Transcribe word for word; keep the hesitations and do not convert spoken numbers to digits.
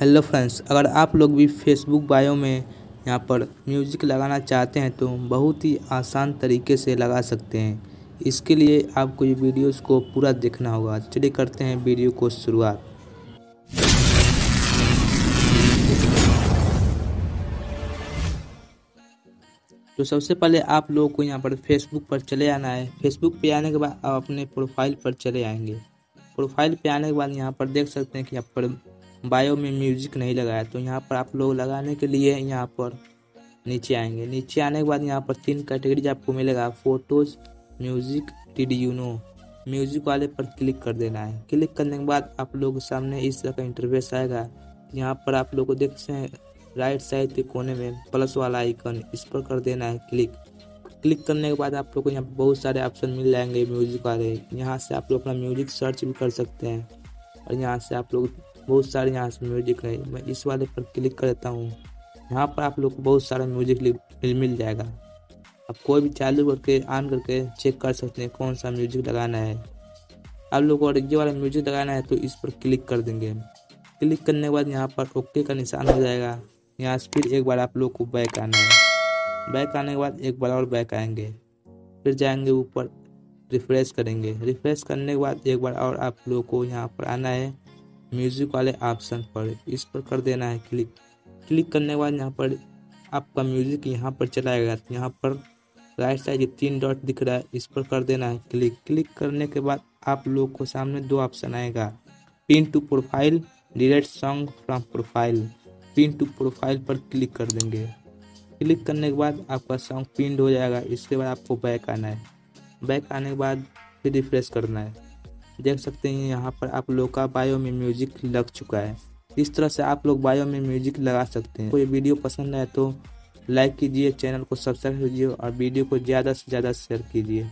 Hello friends, अगर आप लोग भी फेसबुक बायो में यहाँ पर म्यूज़िक लगाना चाहते हैं तो बहुत ही आसान तरीके से लगा सकते हैं। इसके लिए आपको ये वीडियोस को पूरा देखना होगा। चलिए करते हैं वीडियो को शुरुआत। तो सबसे पहले आप लोगों को यहाँ पर फेसबुक पर चले आना है। फेसबुक पे आने के बाद आप अपने प्रोफाइल पर चले आएंगे। प्रोफाइल पे आने के बाद यहाँ पर देख सकते हैं कि यहाँ पर बायो में म्यूजिक नहीं लगाया, तो यहाँ पर आप लोग लगाने के लिए यहाँ पर नीचे आएंगे। नीचे आने के बाद यहाँ पर तीन कैटेगरीज आपको मिलेगा, फोटोज, म्यूजिक, टीडीयूनो। म्यूजिक वाले पर क्लिक कर देना है। क्लिक करने के बाद आप लोग के सामने इस तरह का इंटरफेस आएगा। यहाँ पर आप लोग को देख सकते राइट साइड के कोने में प्लस वाला आइकन, इस पर कर देना है क्लिक। क्लिक करने के बाद आप लोग को यहाँ बहुत सारे ऑप्शन मिल जाएंगे म्यूजिक वाले। यहाँ से आप लोग अपना म्यूजिक सर्च भी कर सकते हैं और यहाँ से आप लोग बहुत सारे यहाँ से म्यूजिक है, मैं इस वाले पर क्लिक कर देता हूँ। यहाँ पर आप लोग को बहुत सारा म्यूजिक मिल जाएगा। आप कोई भी चालू करके ऑन करके चेक कर सकते हैं कौन सा म्यूजिक लगाना है। आप लोग को ये वाला म्यूजिक लगाना है तो इस पर क्लिक कर देंगे। क्लिक करने के बाद यहाँ पर ओके का निशान हो जाएगा। यहाँ से फिर एक बार आप लोग को बैक आना है। बैक आने के बाद एक बार और बैक आएंगे, फिर जाएंगे ऊपर, रिफ्रेश करेंगे। रिफ्रेश करने के बाद एक बार और आप लोगों को यहाँ पर आना है म्यूजिक वाले ऑप्शन पर, इस पर कर देना है क्लिक। क्लिक करने के बाद यहाँ पर आपका म्यूजिक यहाँ पर चलाएगा। यहाँ पर राइट साइड ये तीन डॉट दिख रहा है, इस पर कर देना है क्लिक। क्लिक करने के बाद आप लोग को सामने दो ऑप्शन आएगा, pin to profile, delete song from profile. Pin to profile पर क्लिक कर देंगे। क्लिक करने के बाद आपका सॉन्ग पिन हो जाएगा। इसके बाद आपको बैक आना है। बैक आने के बाद फिर रिफ्रेश करना है। देख सकते हैं यहाँ पर आप लोग का बायो में म्यूजिक लग चुका है। इस तरह से आप लोग बायो में म्यूजिक लगा सकते हैं। कोई वीडियो पसंद आए तो लाइक कीजिए, चैनल को सब्सक्राइब कीजिए और वीडियो को ज़्यादा से ज़्यादा शेयर कीजिए।